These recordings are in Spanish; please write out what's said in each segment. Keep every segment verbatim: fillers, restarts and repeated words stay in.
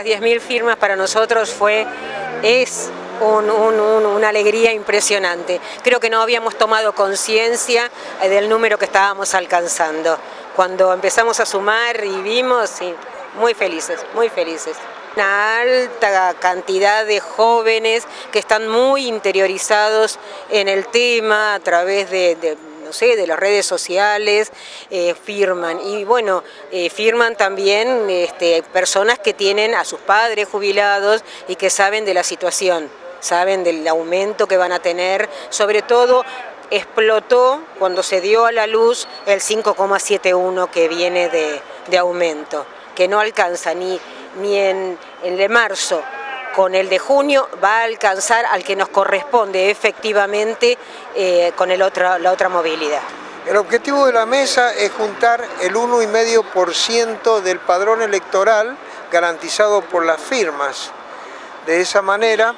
las diez mil firmas para nosotros fue, es un, un, un, una alegría impresionante. Creo que no habíamos tomado conciencia del número que estábamos alcanzando. Cuando empezamos a sumar y vimos, sí, muy felices, muy felices. Una alta cantidad de jóvenes que están muy interiorizados en el tema a través de, de no sé, de las redes sociales, eh, firman. Y bueno, eh, firman también este, personas que tienen a sus padres jubilados y que saben de la situación, saben del aumento que van a tener. Sobre todo explotó cuando se dio a la luz el cinco coma setenta y uno que viene de, de aumento, que no alcanza ni, ni en, en el de marzo. Con el de junio va a alcanzar al que nos corresponde efectivamente eh, con el otro, la otra movilidad. El objetivo de la mesa es juntar el uno coma cinco por ciento del padrón electoral garantizado por las firmas. De esa manera,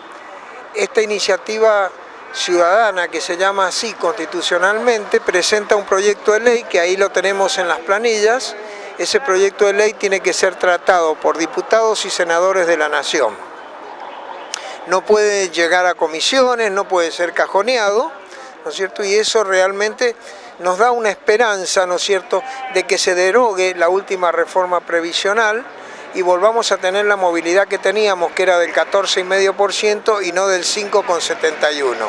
esta iniciativa ciudadana, que se llama así constitucionalmente, presenta un proyecto de ley que ahí lo tenemos en las planillas. Ese proyecto de ley tiene que ser tratado por diputados y senadores de la Nación. No puede llegar a comisiones, no puede ser cajoneado, ¿no es cierto? Y eso realmente nos da una esperanza, ¿no es cierto?, de que se derogue la última reforma previsional y volvamos a tener la movilidad que teníamos, que era del catorce coma cinco por ciento y no del cinco coma setenta y uno